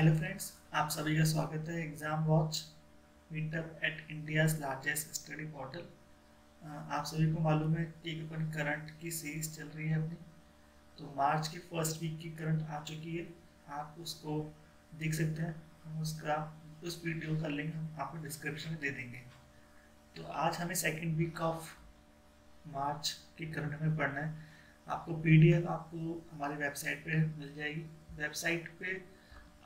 Hello friends, आप सभी का स्वागत है exam watch meetup at India's largest study portal. आप सभी को मालूम है कि अपन करंट की सीरीज़ चल रही है अपनी, तो मार्च के फर्स्ट वीक की करंट आ चुकी है। आप उसको देख सकते हैं, हम उस वीडियो का लिंक हम आपको डिस्क्रिप्शन में दे देंगे। तो आज हमें सेकेंड वीक ऑफ मार्च की करंट में पढ़ना है। आपको PDF आपको हमारे वेबसाइट पर मिल जाएगी, वेबसाइट पर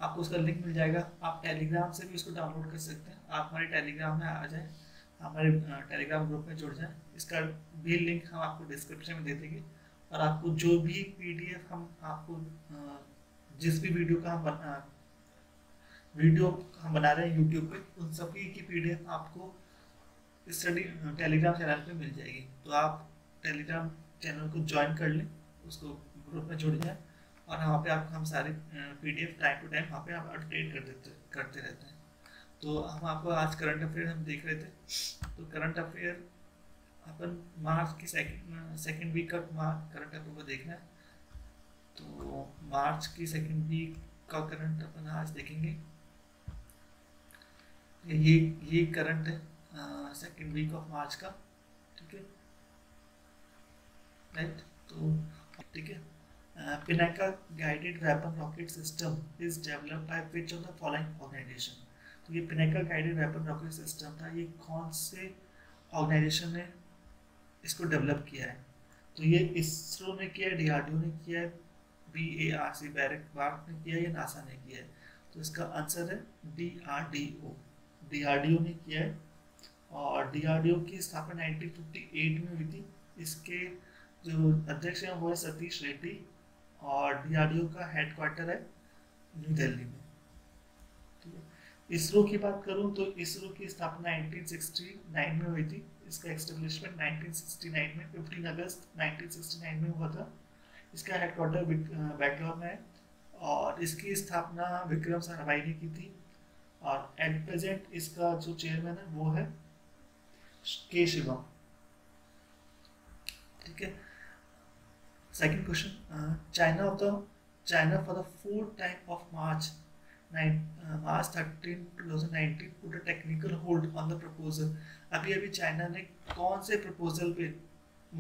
आपको उसका लिंक मिल जाएगा। आप टेलीग्राम से भी उसको डाउनलोड कर सकते हैं, आप हमारे टेलीग्राम में आ जाएं, हमारे टेलीग्राम ग्रुप में जुड़ जाएं। इसका भी लिंक हम आपको डिस्क्रिप्शन में दे देंगे। और आपको जो भी PDF हम आपको जिस भी वीडियो हम बना रहे हैं यूट्यूब पे, उन सभी की PDF आपको स्टडी टेलीग्राम चैनल पे मिल जाएगी। तो आप टेलीग्राम चैनल को ज्वाइन कर लें, उसको ग्रुप में जुड़ जाएँ और वहाँ पे आपको हम सारे PDF टाइम टू टाइम वहाँ पे आप अपडेट करते रहते हैं। तो हम आपको आज करंट अफेयर हम देख रहे थे। तो करंट अफेयर अपन मार्च की सेकेंड वीक का करंट अफेयर को देखना है। तो मार्च की सेकेंड वीक का करंट अपन आज देखेंगे। ये करंट है सेकेंड वीक ऑफ मार्च का, ठीक है, राइट। तो ठीक है, Pinaka guided weapon rocket system is developed by which of the following organization? तो ये Pinaka guided weapon rocket system था, ये कौन से ऑर्गेनाइजेशन ने इसको डेवलप किया है? तो ये ISRO ने किया है, DRDO ने किया है, BARC ने किया है या NASA ने किया है? तो इसका आंसर है DRDO ने किया है। और DRDO की स्थापना 1958 में हुई थी। इसके जो अध्यक्ष हैं वो है सतीश रेड्डी और DRDO का हेडक्वार्टर है न्यू दिल्ली में। ठीक है, ISRO की बात करूं तो ISRO की स्थापना 1969 में हुई थी। इसका एस्टेब्लिशमेंट 1969 में 15 अगस्त 1969 में हुआ था। इसका हेडक्वार्टर बैंगलोर में है और इसकी स्थापना विक्रम साराभाई ने की थी। और एट प्रेजेंट इसका जो चेयरमैन है वो है K. शिवम, ठीक है। Second question, China for the fourth time of March 13, 2019 put a technical hold on the proposal. अभी चाइना ने कौन से प्रपोजल पे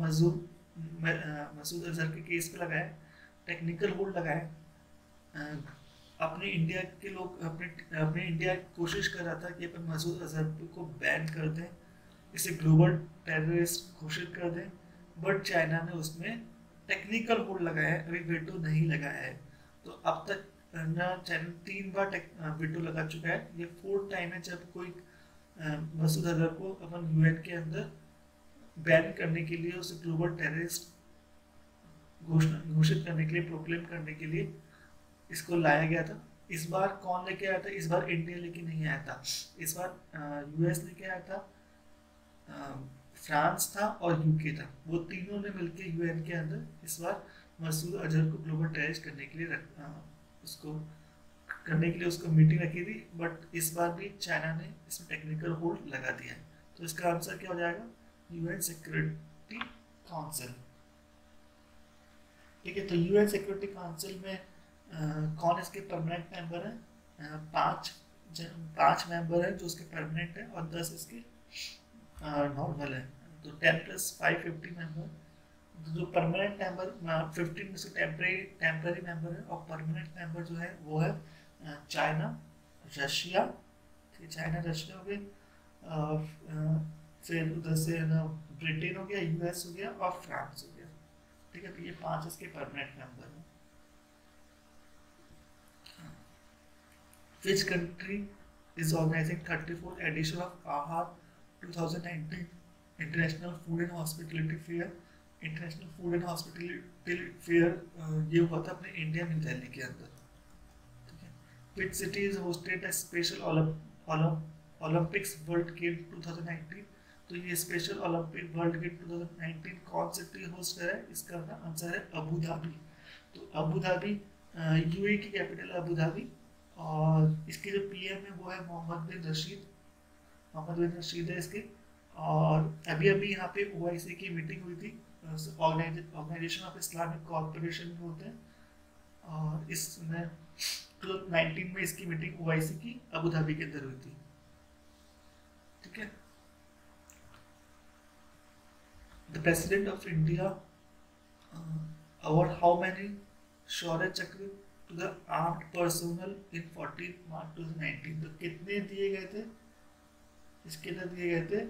मसूद अजहर के केस पे लगाया टेक्निकल होल्ड लगाया? अपने इंडिया के लोग अपने इंडिया कोशिश कर रहा था कि अपन मसूद अजहर को बैन कर दें, इसे ग्लोबल टेररिस्ट घोषित कर दें, बट चाइना ने उसमें टेक्निकल होल्ड लगाया है, अभी वीटो नहीं लगाया है। तो अब तक चाइना 3 बार वीटो लगा चुका है। ये 4th टाइम है जब कोई मसूद अजहर को अपन UN के अंदर बैन करने के लिए, उसे ग्लोबल टेररिस्ट घोषित करने के लिए, प्रोक्लेम करने के लिए इसको लाया गया था। इस बार कौन लेके आया था? इस बार इंडिया लेके नहीं आया था, इस बार US लेके आया था, फ्रांस था और UK था। वो तीनों ने मिलकर UN के अंदर इस बार मसूद अजहर को ग्लोबल टेररिस्ट करने के लिए उसको मीटिंग रखी थी, बट इस बार भी चाइना ने इसमें टेक्निकल होल्ड लगा दिया है। तो इसका आंसर क्या हो जाएगा? UN सिक्योरिटी काउंसिल, ठीक है। तो UN सिक्योरिटी काउंसिल में कौन इसके परमानेंट मेंबर है? 5 मेंबर है जो उसके परमानेंट है और 10 इसके नॉर्मल है। तो 10 + 5 50 मेंबर। जो परमानेंट मेंबर 15 में से टेम्परेरी मेंबर है और परमानेंट मेंबर जो है वो है चाइना रशिया हो गए, फिर उधर से है ना ब्रिटेन हो गया, US हो गया और फ्रांस हो गया, ठीक है। तो ये 5 इसके परमानेंट मेंबर हैं। Which country is organising 34 edition of Aahar 2019 international food and hospitality fair? International food and hospitality fair ये हुआ था अपने इंडिया न्यू दिल्ली के अंदर, ठीक है। Which city is hosted a special Olympics world game 2019? तो ये स्पेशल ओलंपिक वर्ल्ड गेम 2019 कौन सिटी होस्ट करा है? इसका आंसर है अबूधाबी। तो अबूधाबी UAE की कैपिटल है अबूधाबी और इसके जो PM है वो है मोहम्मद बिन रशीद है इसके। और अभी यहाँ पे OIC की मीटिंग हुई थी, ऑर्गेनाइजेशन ऑफ इस्लामिक कॉर्पोरेशन में होते हैं, और इसमें 2019 में इसकी मीटिंग ओआईसी की अबुधाबी के अंदर हुई थी। ठीक है, the president of India award how many Shaurya Chakra to the armed personnel in 14 March 2019? तो कितने दिए गए थे इसके अंदर? दिए गए थे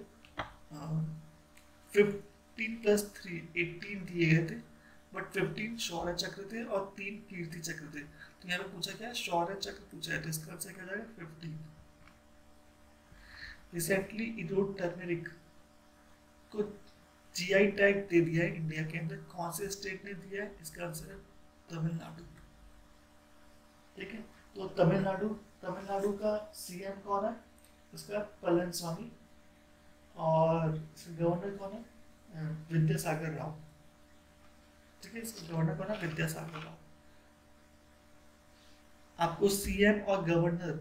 15+3 18 दिए गए थे, बट 15 शौर्य चक्र थे और 3 कीर्ति चक्र थे। तो यहाँ पे पूछा क्या है? शौर्य चक्र पूछा है, तो इसका आंसर क्या जाएगा? 15। रिसेंटली इडो टर्मेरिक को जीआई टैग दे दिया है इंडिया के अंदर, कौन से स्टेट ने दिया है? इसका आंसर है तमिलनाडु। ठीक है, तो तमिलनाडु का सीएम कौन है? उसका पलनस्वामी, और गवर्नर कौन है? विद्या सागर राव। ठीक है, इसका गवर्नर कौन है? विद्या सागर राव। आपको सीएम और गवर्नर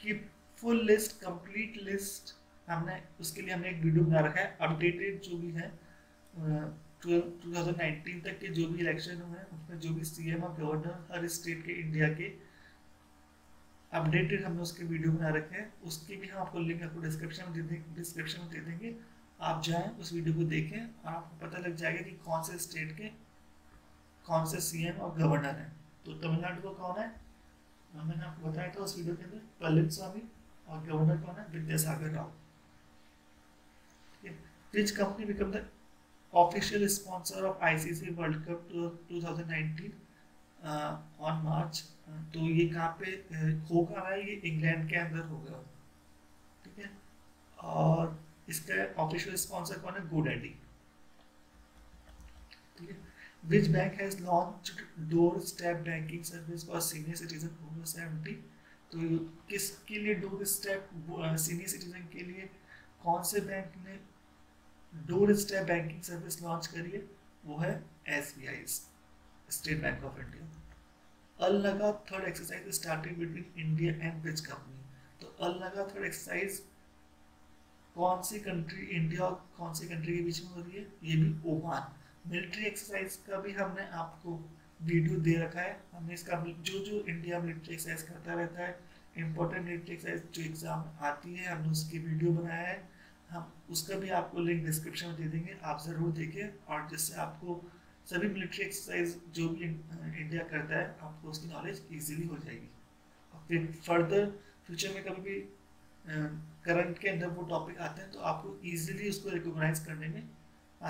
की फुल लिस्ट, कंप्लीट लिस्ट हमने उसके लिए हमने एक वीडियो बना रखा है। अपडेटेड जो भी है 2019 तक के जो भी इलेक्शन हुए हैं उसमें जो भी सीएम और गवर्नर हर स्टेट के इंडिया के अपडेटेड हमने उसके वीडियो बना रखे हैं। उसके भी हम आपको लिंक आपको डिस्क्रिप्शन में दे देंगे। आप जाएँ उस वीडियो को देखें और आपको पता लग जाएगा कि कौन से स्टेट के कौन से सीएम और गवर्नर हैं। तो तमिलनाडु को कौन है? मैंने आपको बताया था उस वीडियो के अंदर, पलनस्वामी, और गवर्नर कौन है? Vidyasagar Rao. Which company became the official sponsor of ICC World Cup 2019 on March? तो ये कहाँ पे होगा? ये इंग्लैंड के अंदर होगा। ठीक है, और इसका ऑफिशियल स्पॉन्सर कौन है? गोडैडी। ठीक है, which bank has launched door step banking service for senior citizen over 70? तो किसके लिए डोर स्टेप सीनियर सिटीजन के लिए कौन से बैंक ने door step banking service launch करिए? वो है SBI, State bank of India. Al Nagah third exercise started between India and which company? तो अल नगा थर्ड एक्सरसाइज कौन सी कंट्री, इंडिया और कौन सी कंट्री के बीच में हो रही है? ये भी ओमान। मिलिट्री एक्सरसाइज का भी हमने आपको वीडियो दे रखा है। हमने इसका जो इंडिया मिलिट्री एक्सरसाइज करता रहता है, इम्पोर्टेंट मिलिट्री एक्सरसाइज जो एग्जाम आती है, हमने उसकी वीडियो बनाया है। हम उसका भी आपको लिंक डिस्क्रिप्शन में दे देंगे, आप ज़रूर देखें, और जिससे आपको सभी मिलिट्री एक्सरसाइज जो भी इंडिया करता है आपको उसकी नॉलेज इजीली हो जाएगी। और फिर फर्दर फ्यूचर में कभी भी करंट के अंदर वो टॉपिक आते हैं तो आपको इजीली उसको रिकॉग्नाइज करने में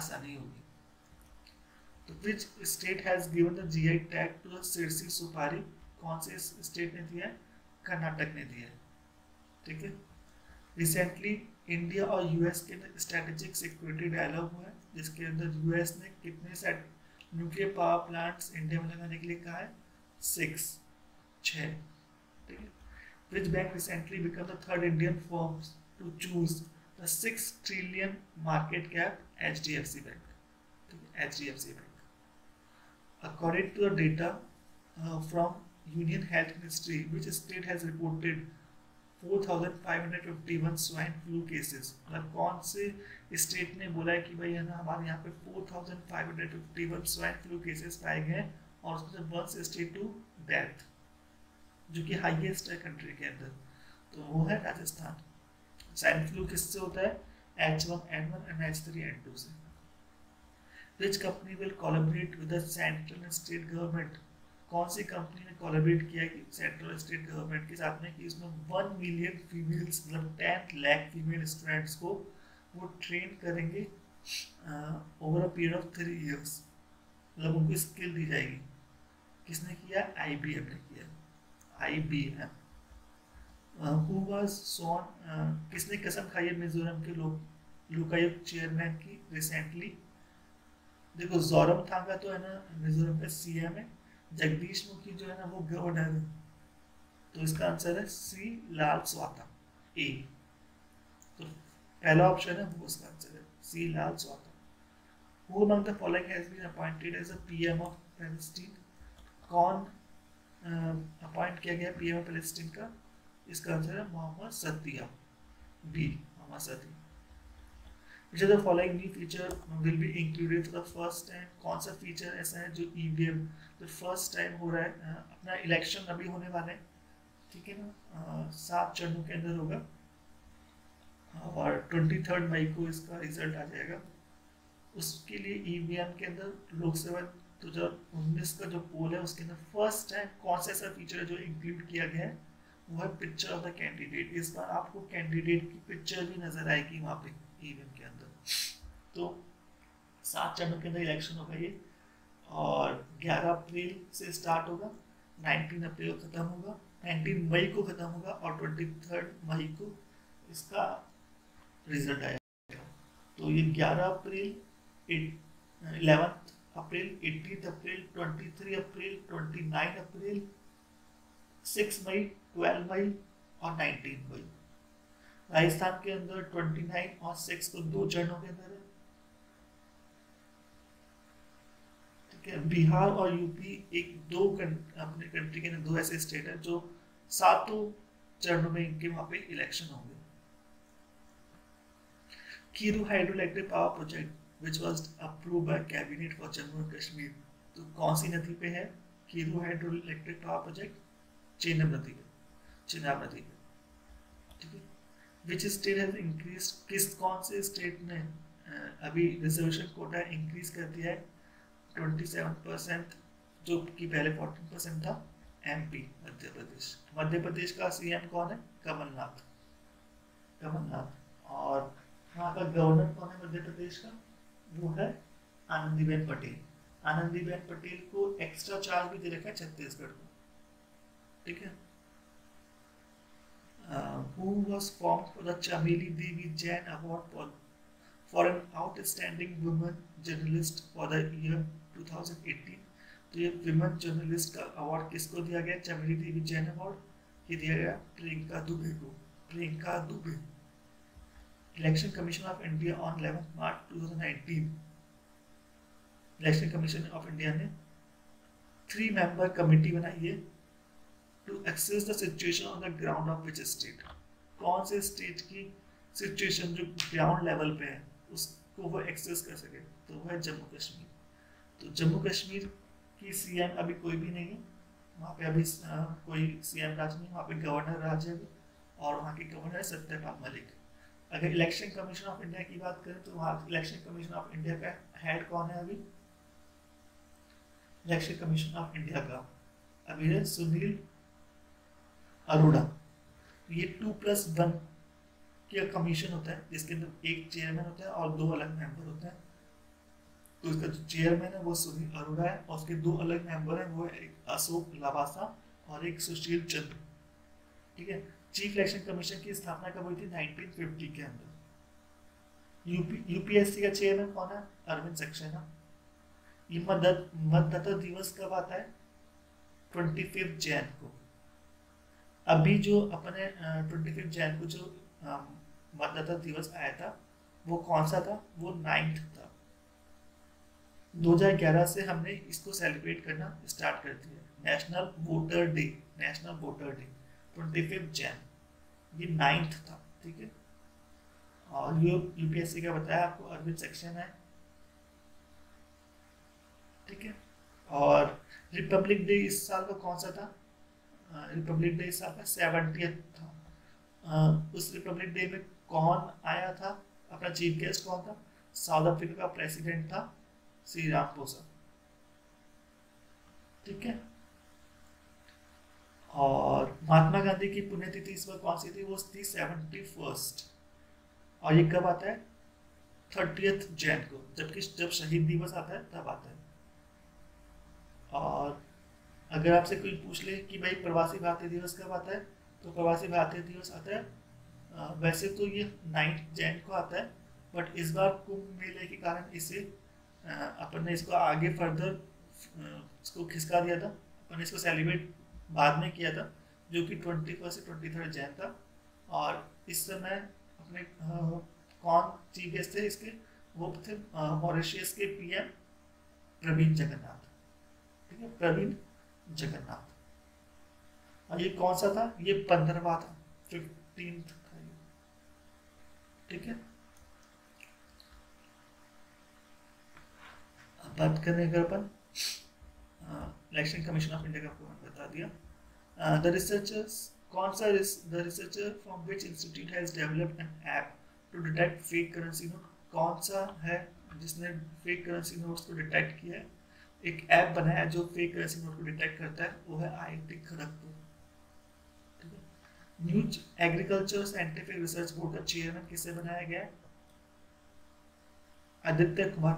आसानी होगी। तो which state has given the GI tag to the Sirsi supari? कौन से स्टेट ने दिया है? कर्नाटक ने दिया है। ठीक है, रिसेंटली इंडिया और यूएस के अंदर स्ट्रेटेजिक सिक्योरिटी डायलॉग हुआ है, जिसके अंदर यूएस ने कितने set nuclear power plants India में लगाने के लिए कहा है? 6। ठीक है, which bank recently become the third Indian firm to choose the 6 trillion market cap HDFC bank? ठीक है, HDFC bank. According to the data from union health ministry, which state has reported 4551 swine flu cases? मतलब कौन से state ने बोला है कि भाई है ना, हमारे यहाँ पे 4551 स्वाइन फ्लू केसेस पाए गए और उसमें 162 डेथ, जो कि हाईएस्ट है कंट्री के अंदर, तो वो है राजस्थान। स्वाइन फ्लू किससे होता है? H1N1 एंड H3N2 से। Which company will collaborate with the central and state government? कौन सी कंपनी ने कोलैबोरेट किया कि सेंट्रल स्टेट गवर्नमेंट के साथ में कि इसमें 1 मिलियन फीमेल्स, मतलब 10 लाख फीमेल स्टूडेंट्स को वो ट्रेन करेंगे over a period of 3 years, मतलब उनको स्किल दी जाएगी। किसने किया? IBM ने किया। IBM हु वाज सॉन, किसने कसम खाई है मिजोरम के लोकायुक्त चेयरमैन की रिसेंटली? देखो, जोरम थांगा तो है ना मिजोरम का सीएम है, जगदीश मुखी जो है ना वो गवर्नर है, तो इसका आंसर है C लाल स्वाता। तो पहला ऑप्शन है वो, इसका आंसर है C लाल स्वाता। Who among the following has been appointed as a PM of Palestine? कौन अपॉइंट किया गया PM ऑफ Palestine का? इसका आंसर है मोहम्मद सतिया। which of the following new feature will be included for the first time? कौन सा feature ऐसा है जो EVM the first time हो रहा है? अपना election अभी होने वाला है, ठीक है ना, 7 चरणों के अंदर होगा और 23 मई को इसका रिजल्ट आ जाएगा। उसके लिए EVM के अंदर लोक सेवा 2019 का जो पोल है उसके अंदर फर्स्ट टाइम कौन सा ऐसा फीचर है जो इंक्लूड किया गया है, वो है पिक्चर ऑफ द कैंडिडेट। इस बार आपको कैंडिडेट की पिक्चर भी नजर आएगी वहाँ पे EVM के अंदर। तो 7 चरणों के अंदर इलेक्शन होगा ये और 11 अप्रैल से स्टार्ट होगा, 19 अप्रैल को ख़त्म होगा, 19 मई को ख़त्म होगा और 23 मई को इसका रिजल्ट आएगा। तो ये 11 अप्रैल, 11 अप्रैल, 18 अप्रैल, 23 अप्रैल, 29 अप्रैल, 6 मई, 12 मई और 19 मई। राजस्थान के अंदर 29 और 6 को 2 चरणों के अंदर है, ठीक है। बिहार और यूपी एक अपने कंट्री के अंदर 2 ऐसे स्टेट हैं जो 7 चरणों में इनके वहाँ पे इलेक्शन होंगे। Kiru hydroelectric power project which was approved by cabinet for Jammu and Kashmir। तो कौन सी नदी पे है Kiru hydroelectric power project? Chenab नदी पे, चेनाब नदी पे, ठीक है। Which state has increased, कौन से स्टेट ने अभी रिजर्वेशन कोटा इंक्रीज कर दिया है 27%, जो कि पहले 14% था? MP मध्य प्रदेश। मध्य प्रदेश का CM कौन है? कमलनाथ, कमलनाथ। और वहाँ का गवर्नर कौन है मध्य प्रदेश का? वो है आनंदीबेन पटेल। आनंदीबेन पटेल को एक्स्ट्रा चार्ज भी दे रखा है छत्तीसगढ़ को, ठीक है। Who was formed for the Chameli Devi Jain Award for an outstanding women journalist for the year 2018? तो ये विमेन जर्नलिस्ट का अवार्ड किसको दिया गया? चमेली देवी जैन अवार्ड ये दिया गया प्रियंका दुबे को, Priyanka Dubey. Election commission of India on 11 March 2019, election commission of India ने 3 मेंबर कमेटी बनाई है to access the situation on the ground of which state. कौन से स्टेट की सिचुएशन जो ग्राउंड लेवल पे है उसको वो एक्सेस कर सके, तो वह है जम्मू कश्मीर। तो जम्मू कश्मीर की CM अभी कोई भी नहीं है, वहाँ पे अभी कोई CM राज नहीं, वहाँ पे गवर्नर राज है और वहाँ के गवर्नर है सत्यपाल मलिक। अगर इलेक्शन कमीशन ऑफ इंडिया की बात करें तो वहाँ इलेक्शन कमीशन ऑफ इंडिया का हेड कौन है अभी? इलेक्शन कमीशन ऑफ इंडिया का अभी है सुनील अरोड़ा। ये 2+1 का कमीशन होता है जिसके अंदर एक चेयरमैन होता है और 2 अलग मेंबर होते हैं। तो इसका जो चेयरमैन है वो सुनील अरोड़ा है और उसके 2 अलग मेंबर हैं, वो एक अशोक लवासा और एक सुशील चंद्र, ठीक है। चीफ इलेक्शन कमीशन की स्थापना कब हुई थी? 1950 के अंदर। यूपीएससी का चेयरमैन कौन है? अरविंद सक्सेना। ये मतदाता दिवस कब आता है? 25 जैन को। अभी जो अपने 25 जैन को जो मतदाता दिवस आया था वो कौन सा था? वो 9th था। 2011 से हमने इसको सेलिब्रेट करना स्टार्ट कर दिया, national voter day, national voter day 25 Jan, ये 9th था, ठीक है। और यूपीएससी का बताया आपको अरविंद सक्सेना है, ठीक है। और रिपब्लिक डे इस साल का कौन सा था? रिपब्लिक डे इस साल का 70th था। उस रिपब्लिक डे में कौन आया था? अपना चीफ गेस्ट कौन था? साउथ अफ्रीका का प्रेसिडेंट था श्री रामपोसा, ठीक है। और महात्मा गांधी की पुण्यतिथि इस बार कौन सी थी? वो थी 71st और ये कब आता है? 30 जैन को, जबकि जब शहीद दिवस आता है तब आता है। और अगर आपसे कोई पूछ ले कि भाई प्रवासी भारतीय दिवस कब आता है, तो प्रवासी भारतीय दिवस आता है वैसे तो ये 9 जैन को आता है, बट इस बार कुंभ मेले के कारण इसे अपन ने इसको आगे फर्दर इसको खिसका दिया था। अपन ने इसको सेलिब्रेट बाद में किया था जो कि 21 से 23 जैन था। और इस समय अपने कौन चीफ गेस्ट थे इसके? वो थे मॉरिशियस के PM प्रवीण जगन्नाथ, ठीक है, प्रवीण जगन्नाथ। और ये कौन सा था? ये 15वां था, 15th था, ठीक है। बात कर रहे हैं अपन इलेक्शन कमीशन ऑफ इंडिया का पूर्ण बता दिया। द रिसर्चर्स कौन सा the researcher from which institute has developed an app to detect fake currency note, कौन सा है जिसने फेक करेंसी नोट्स को डिटेक्ट किया है, एक ऐप बनाया जो फेक करेंसी नोट को डिटेक्ट करता है, वो है IIT खड़गपुर। ठीक है, new agriculture scientific research board का चेयरमैन किसे बनाया गया है? आदित्य कुमार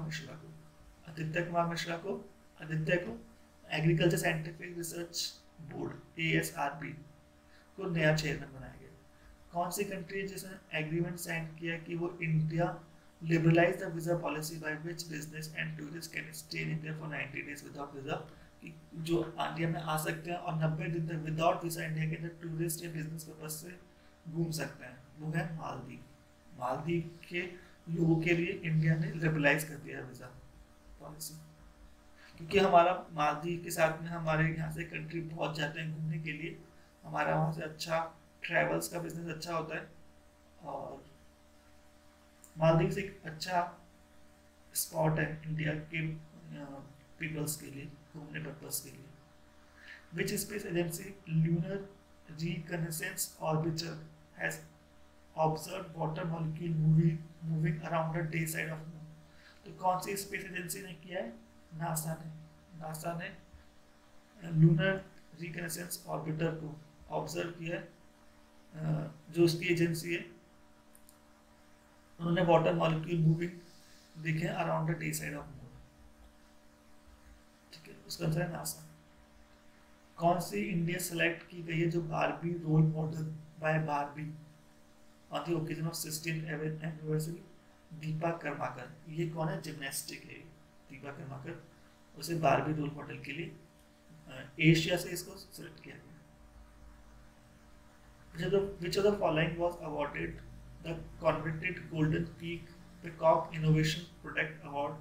मिश्रा को agriculture scientific research board ASRB को नया चेयरमैन बनाया गया। कौन सी कंट्री जिसने एग्रीमेंट साइन किया कि वो India liberalize the visa policy by which business and tourists can stay in India for 90 days without visa, कि जो इंडिया में आ सकते हैं और 90 दिन तक विदाउट वीजा इंडिया के अंदर टूरिस्ट या बिजनेस पर्पज से घूम सकते हैं, वो है मालदीव। मालदीव के लोगों के लिए इंडिया ने लिबरलाइज कर दिया वीजा पॉलिसी, क्योंकि हमारा मालदीव के साथ में हमारे यहाँ से कंट्री बहुत जाते हैं घूमने के लिए, हमारा वहाँ से अच्छा ट्रैवल्स का बिजनेस अच्छा होता है और मालदीव से एक अच्छा स्पॉट है इंडिया के पीपल्स के लिए घूमने पर्पज के लिए। Which space agency lunar reconnaissance orbiter has observe water molecule moving around the day side of moon, तो कौन सी स्पेस एजेंसी ने किया है? नासा ने लूनर रिकनेसेंस ऑर्बिटर को ऑब्जर्व किया है, जो उसकी एजेंसी है, उन्होंने वाटर मॉलिक्यूल मूविंग देखे around the day side of moon. ठीक है, उसका आंसर है नासा। कौन सी इंडिया सेलेक्ट की गई है जो Barbie role model by Barbie on the occasion of 16th anniversary? Deepa Karmakar. ये कौन है? जिम्नास्टिक है दीपा कर्माकर, उसे बारबी रोल मॉडल के लिए एशिया से इसको सेलेक्ट किया गया। Which of the following was awarded The Coveted Golden Peak Peacock Innovation Product Award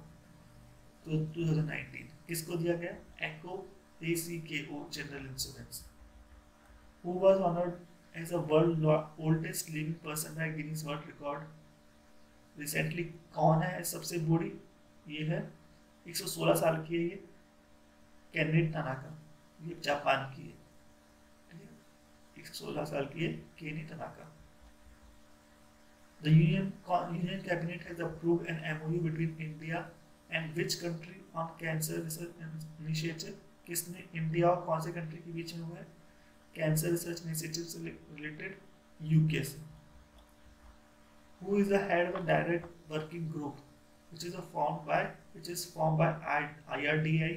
2019 किसको दिया गया? ACKO General Insurance। Who was honored as the world oldest living person by Guinness World Record recently? कौन है सबसे बूढ़ी? ये है 116 साल की है ये केनेट तनाका, ये जापान की है। ठीक है, 116 साल की है Kane Tanaka. The Union Cabinet has approved an MOU between India and which country on cancer research initiative? किसने इंडिया और कौन से कंट्री के बीच में हुआ है? कैंसर रिसर्च इनिशिएटिव से रिलेटेड यूके से। Who is the head of a direct working group which is formed by IRDAI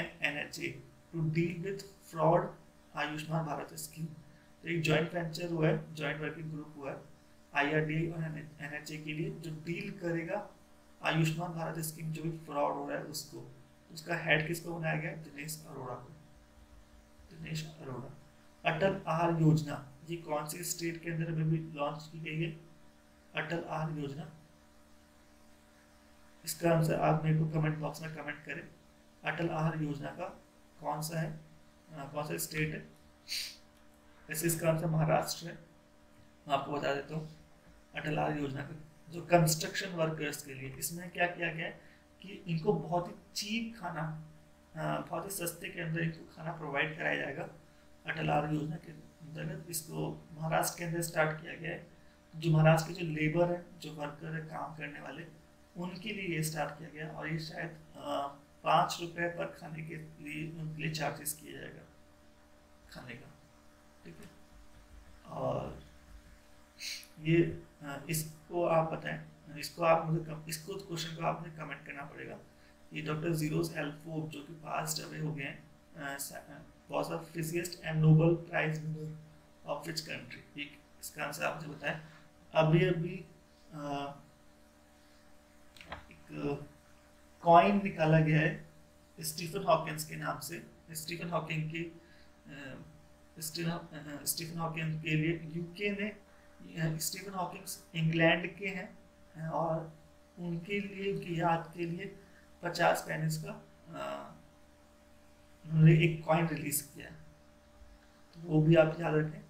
and NHA to deal with fraud? Ayushman Bharat scheme. तो एक जॉइंट वेंचर हुआ है, जॉइंट वर्किंग ग्रुप हुआ है IRDAI और NHA के लिए, जो डील करेगा आयुष्मान भारत स्कीम जो भी फ्रॉड हो रहा है उसको। उसका हेड किसको बनाया गया? दिनेश अरोड़ा। अटल आहार योजना, ये कौन सी स्टेट के अंदर अभी लॉन्च की गई है? अटल आहार योजना, इसका आंसर आप मेरे को कमेंट बॉक्स में कमेंट करें। अटल आहार योजना का कौन सा स्टेट है? वैसे इसका आंसर महाराष्ट्र है। मैं आपको बता देता हूँ अटल आहार योजना का जो कंस्ट्रक्शन वर्कर्स के लिए, इसमें क्या किया गया कि इनको बहुत ही चीप खाना, बहुत ही सस्ते के अंदर इनको खाना प्रोवाइड कराया जाएगा। अटल आहार योजना के अंतर्गत इसको महाराष्ट्र के अंदर स्टार्ट किया गया है। जो महाराष्ट्र के जो लेबर है, जो वर्कर है, काम करने वाले, उनके लिए ये स्टार्ट किया गया और ये शायद 5 रुपये पर खाने के लिए उनके लिए चार्जेस किया जाएगा खाने का। ठीक है, और ये इसको आप बताएं, इसको आप मुझे इसको क्वेश्चन को आपने कमेंट करना पड़ेगा। ये डॉक्टर जीरोस एल्फोब जो कि पास्ट अवे हो गए हैं, was the physicist and Nobel prize winner of which country? ये इसका आंसर आप मुझे बताएं। अभी एक कॉइन निकाला गया है स्टीफन हॉकिंस के नाम से। स्टीफन हॉकिंग के लिए यूके ने, स्टीफन हॉकिंग्स इंग्लैंड के हैं और उनके लिए, उनकी याद के लिए 50 पेनिस का उन्होंने एक कॉइन रिलीज किया, तो वो भी आप याद रखें।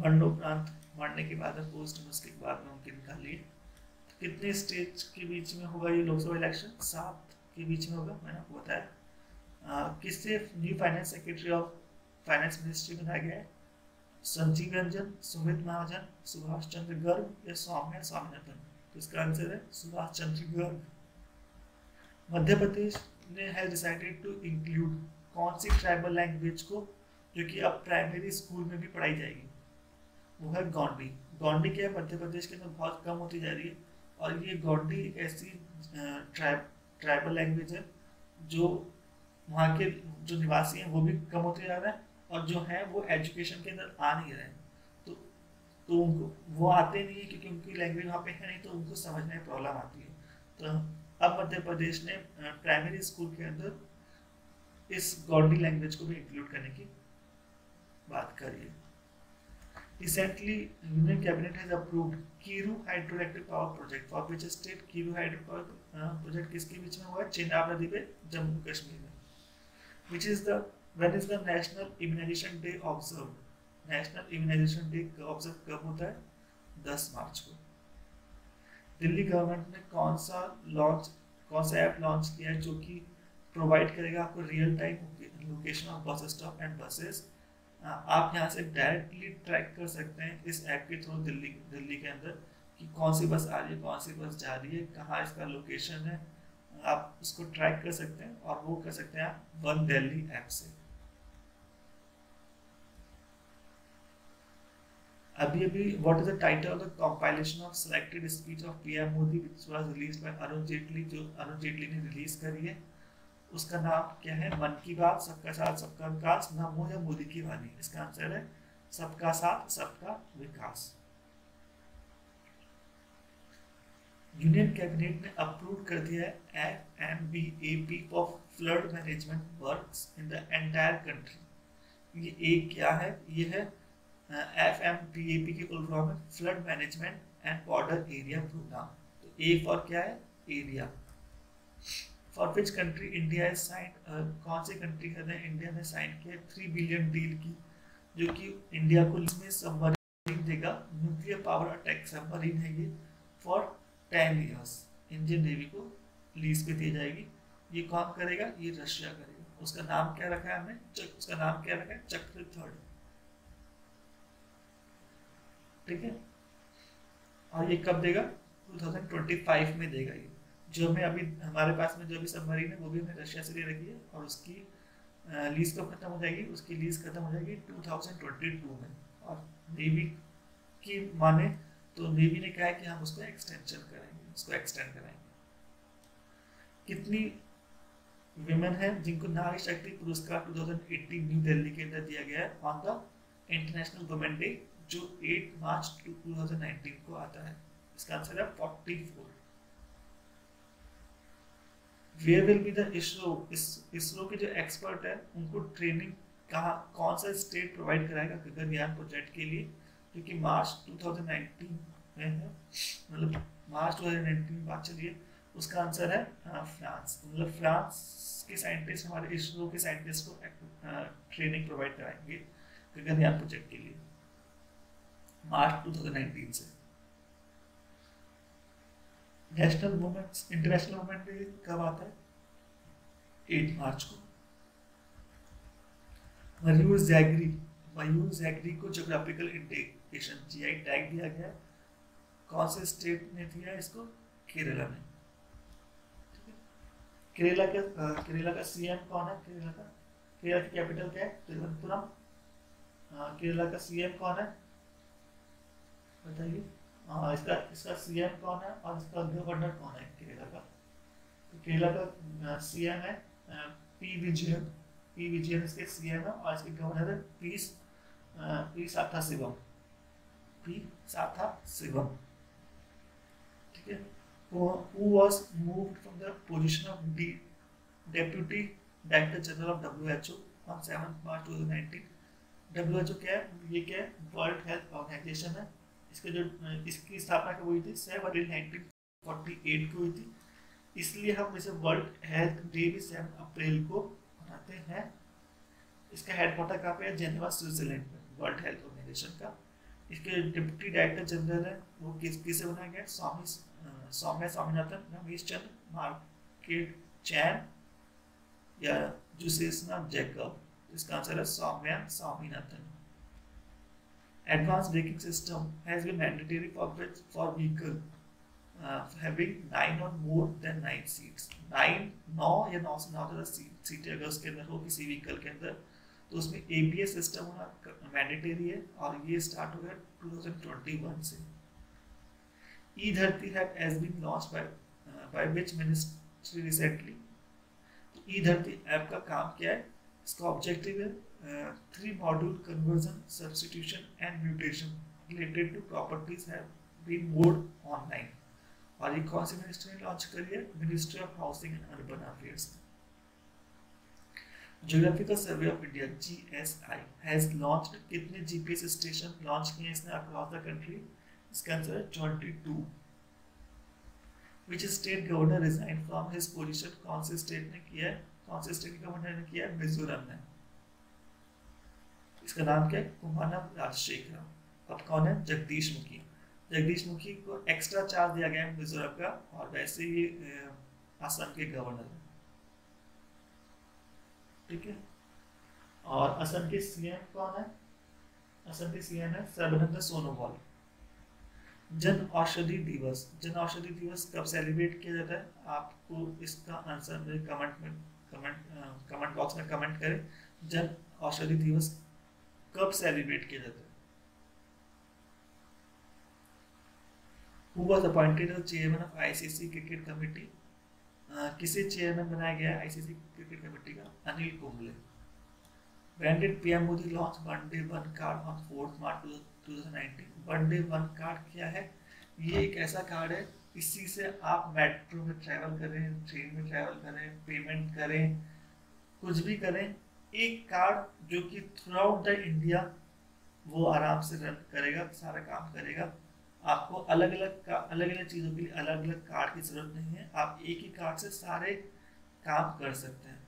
मरणोपरांत, मरने के बाद पोस्ट मस्क बाद में उनके निकालिए। तो कितने स्टेट के बीच में हुआ ये लोकसभा इलेक्शन? 7 के बीच में होगा, मैंने आपको बताया। किससे new finance secretary of finance ministry बनाया गया है? संजीव रंजन, सुमित महाजन, सुभाष चंद्र गर्ग या सौम्या स्वामीनाथन। तो इसका आंसर है सुभाष चंद्र गर्ग। मध्य प्रदेश ने हैज डिसाइडेड टू इंक्लूड कौन सी ट्राइबल लैंग्वेज को, जो कि अब प्राइमरी स्कूल में भी पढ़ाई जाएगी? वो है गोंडी। गोंडी क्या है, मध्य प्रदेश के अंदर बहुत कम होती जा रही है, और ये गोंडी ऐसी ट्राइबल लैंग्वेज है जो वहाँ के जो निवासी हैं वो भी कम होते जा रहे हैं, और जो हैं वो एजुकेशन के अंदर आ नहीं रहे हैं। तो उनको वो आते नहीं है क्योंकि उनकी लैंग्वेज वहाँ पे है नहीं, तो उनको समझने में प्रॉब्लम आती है। तो अब मध्य प्रदेश ने प्राइमरी स्कूल के अंदर इस गोंडी लैंग्वेज को भी इंक्लूड करने की बात करिए। Recently, Union Cabinet has approved Kiru hydroelectric power project for which state? Kiru hydro power project किसके बीच में हुआ है? चेनाब नदी पे, जम्मू कश्मीर में। Which is the when is the National Immunization Day observed? National Immunization Day observed कब होता है? 10 मार्च को। दिल्ली गवर्नमेंट ने कौन सा ऐप लॉन्च किया है जो कि प्रोवाइड करेगा आपको real time location of bus stop and buses? आप यहाँ से डायरेक्टली ट्रैक कर सकते हैं इस ऐप के थ्रू दिल्ली के अंदर कि कौन सी बस आ रही है, कौन सी बस जा रही है, कहाँ इसका लोकेशन है, आप उसको ट्रैक कर सकते हैं, और वो कर सकते हैं आप वन दिल्ली ऐप से। अभी what is the title of the compilation of selected speech of PM Modi which was released by Arun Jaitley, जो अरुण जेटली ने रिलीज करी है? उसका नाम क्या है? मन की बात, सबका साथ सबका विकास, नमो या मोदी की वाणी। इसका आंसर है सबका साथ सबका विकास। यूनियन कैबिनेट ने अप्रूव कर दिया है FMBAP for flood management works in the entire country. ये एक क्या है? ये है FMBAP की फुल फॉर्म है flood management and border area programme. तो ए फॉर क्या है? Area. For which country India is sign, कौन से कंट्री के अंदर इंडिया ने साइन किया 3 बिलियन डील की, जो कि इंडिया को इसमें सबमरीन देगा, न्यूक्लियर पावर अटैक सबमरीन है ये, फॉर 10 ईयर्स इंडियन नेवी को लीज पे दी जाएगी। ये कौन करेगा? ये रशिया करेगा। उसका नाम क्या रखा है हमने? उसका नाम क्या रखा है? चक्र थर्ड। ठीक है, और ये कब देगा? 2025 में देगा। ये जो हमें अभी हमारे पास में जो अभी सबमरीन है वो भी हमने रशिया से ले रखी है, और उसकी लीज कब खत्म हो जाएगी? उसकी लीज खत्म हो जाएगी 2022 में, और नेवी की माने तो नेवी ने कहा है कि हम उसको एक्सटेंड कराएंगे। कितनी विमेन हैं जिनको नारी शक्ति पुरस्कार 2018 न्यू दिल्ली के अंदर दिया गया है on the international women day, जो 8 मार्च 2019 को आता है? इसका आंसर है 44। Where will be the ISRO के जो एक्सपर्ट है उनको ट्रेनिंग कौन सा स्टेट प्रोवाइड कराएगा गगनयान प्रोजेक्ट के लिए, क्योंकि मार्च 2019 में है, मतलब मार्च 2019 बात चलिए। उसका आंसर है फ्रांस। मतलब फ्रांस के साइंटिस्ट हमारे ISRO के साइंटिस्ट को ट्रेनिंग प्रोवाइड कराएंगे गगनयान प्रोजेक्ट के लिए मार्च 2019 से। इंटरनेशनल वुमेन डे कब आता है? 8 मार्च को। मयूर जैगरी को ज्योग्राफिकल इंडिकेशन GI टैग दिया गया, कौन से स्टेट ने दिया इसको? केरला ने। ठीक है, केरला का CM कौन है? केरला की कैपिटल क्या है? तिरुवनंतपुरम। केरला का CM कौन है बताइए? हाँ, इसका CM कौन है और इसका गवर्नर कौन है केरला का? तो केरला का CM है पी विजयन इसके CM है, और इसके गवर्नर है पी साथा शिवम। ठीक है, who was moved from the position of Deputy Director General of WHO on 7 March 2019। WHO क्या है? ये क्या है? वर्ल्ड हेल्थ ऑर्गेनाइजेशन है। इसकी स्थापना कब हुई थी? 7 अप्रैल 1948 को हुई थी, इसलिए हम इसे वर्ल्ड हेल्थ डे भी 7 अप्रैल को मनाते हैं। इसका हेडक्वार्टर कहाँ पे है? जेनेवा, स्विट्जरलैंड में, वर्ल्ड हेल्थ ऑर्गेनाइजेशन का। इसके डिप्टी डायरेक्टर जनरल है वो किससे बनाया गया? सौम्या स्वामीनाथन, रमेश चंद्र, मार्केट चैन या जुसेसना जैकब, जिसका आंसर है Soumya Swaminathan. Advanced braking system has been mandatory for vehicle having 9 or more than 9 seats. 9 या 9 से ज़्यादा सीटें अगर उसके अंदर हो किसी व्हीकल के अंदर, तो उसमें ABS सिस्टम होना मैंडेटरी है और ये स्टार्ट हो गया 2021 से। ई Dharti has been launch by which ministry recently? तो ई धरती ऐप का काम क्या है? इसका ऑब्जेक्टिव है 3 module conversion, substitution and mutation related to properties have been mode online. और ये कौन सी मिनिस्ट्री ने लॉन्च करी है? Ministry of housing and urban affairs. Geographical survey of India GSI has launched कितने GPS स्टेशन लॉन्च किए इसने अक्रॉस द कंट्री? इसका आंसर है 22। Which state governor resign from his position? कौन से स्टेट ने किया है? कौन से स्टेट गवर्नर ने किया है? मिजोरम ने। इसका नाम क्या है? मोहम्मद राशिद। अब कौन है? जगदीश मुखी। जगदीश मुखी को एक्स्ट्रा चार्ज दिया गया है मिजोरम का, और वैसे ही असम के गवर्नर है, ठीक है। और असम के सीएम कौन है? असम के सीएम है सर्बानंद सोनोवाल। जन औषधि दिवस, जन औषधि दिवस कब सेलिब्रेट किया जाता है? आपको इसका आंसर मेरे कमेंट बॉक्स में कमेंट करें। जन औषधि दिवस कब सेलिब्रेट किया जाता है? Who was appointed as chairman of ICC cricket committee? किसे चेयरमैन बनाया गया है ICC क्रिकेट कमेटी का? Anil Kumble. When did PM Modi launch One-Day One Card on 4 March 2019? One-Day One Card क्या है? ये एक ऐसा कार्ड है, इसी से आप मेट्रो में ट्रैवल करें, ट्रेन में ट्रैवल करें, पेमेंट करें, कुछ भी करें, एक कार्ड जो कि थ्रू आउट द इंडिया वो आराम से रन करेगा, सारा काम करेगा। आपको अलग अलग चीज़ों के लिए अलग अलग कार्ड की जरूरत नहीं है, आप एक ही कार्ड से सारे काम कर सकते हैं।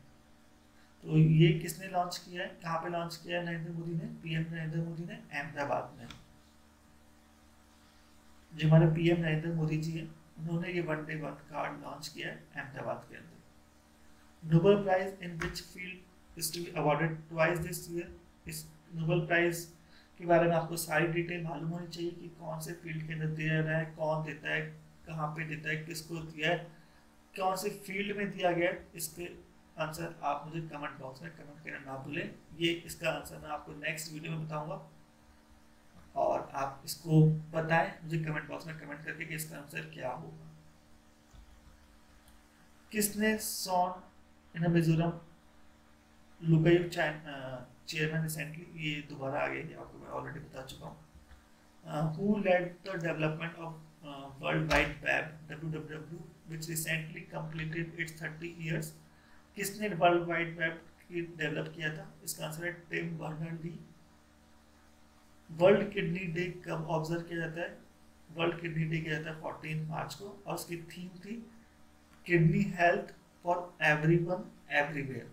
तो ये किसने लॉन्च किया है? कहाँ पे लॉन्च किया है? नरेंद्र मोदी ने, पीएम नरेंद्र मोदी ने, अहमदाबाद में। जो हमारे पीएम नरेंद्र मोदी जी हैं, उन्होंने ये One-Day One कार्ड लॉन्च किया है अहमदाबाद के अंदर। Nobel prize in which field is to be awarded twice this year? इस नोबेल प्राइज के बारे में आपको सारी डिटेल मालूम होनी चाहिए कि कौन से फील्ड के अंदर दिया रहा है, कौन देता है, कहाँ पे देता है, किसको दिया है, कौन से फील्ड में दिया गया है। इसके आंसर आप मुझे कमेंट बॉक्स में कमेंट करना ना भूलें। ये इसका आंसर मैं आपको नेक्स्ट वीडियो में बताऊँगा, और आप इसको बताएं मुझे कमेंट बॉक्स में कमेंट करके कि इसका आंसर क्या होगा। किसने sworn in Mizoram Lokayukta chairman recently? ये दोबारा आ गया, आपको मैं ऑलरेडी बता चुका हूँ। Who led the development of world wide web WWW which recently completed its 30 years? किसने वर्ल्ड वाइड वेब की डेवलप किया था? इसका आंसर है Tim Berners Lee. World kidney day कब ऑब्जर्व किया जाता है? वर्ल्ड किडनी डे किया जाता है 14 मार्च को, और उसकी थीम थी kidney health for everyone everywhere.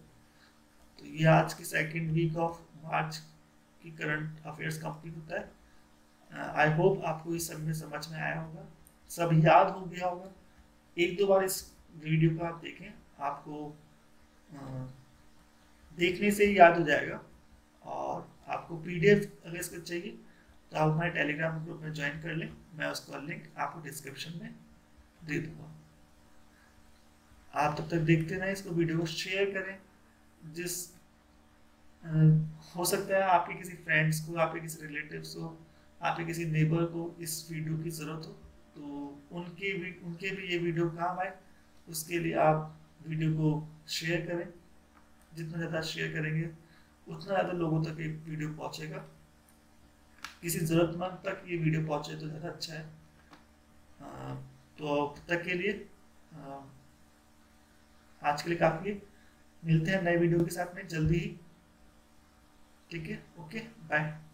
तो ये आज की सेकेंड वीक ऑफ मार्च की करंट अफेयर्स कंप्लीट होता है। आई होप आपको इस सब में समझ में आया होगा, सब याद हो गया होगा। एक दो बार इस वीडियो को आप देखें, आपको देखने से ही याद हो जाएगा। और आपको PDF अगर इसको चाहिए तो आप हमारे टेलीग्राम ग्रुप में ज्वाइन कर लें, मैं उसका लिंक आपको डिस्क्रिप्शन में दे दूँगा। आप तब तक देखते रहें, इसको वीडियो को शेयर करें, जिस हो सकता है आपके किसी फ्रेंड्स को, आपके किसी रिलेटिव्स को, आपके किसी नेबर को इस वीडियो की ज़रूरत हो, तो उनके भी ये वीडियो काम आए। उसके लिए आप वीडियो को शेयर करें, जितना ज़्यादा शेयर करेंगे उतना ज़्यादा लोगों तक ये वीडियो पहुँचेगा। किसी ज़रूरतमंद तक ये वीडियो पहुँचे तो ज़्यादा अच्छा है। तो तक के लिए आज के लिए काफ़ी है। मिलते हैं नए वीडियो के साथ में जल्दी ही, ठीक है? Okay, bye.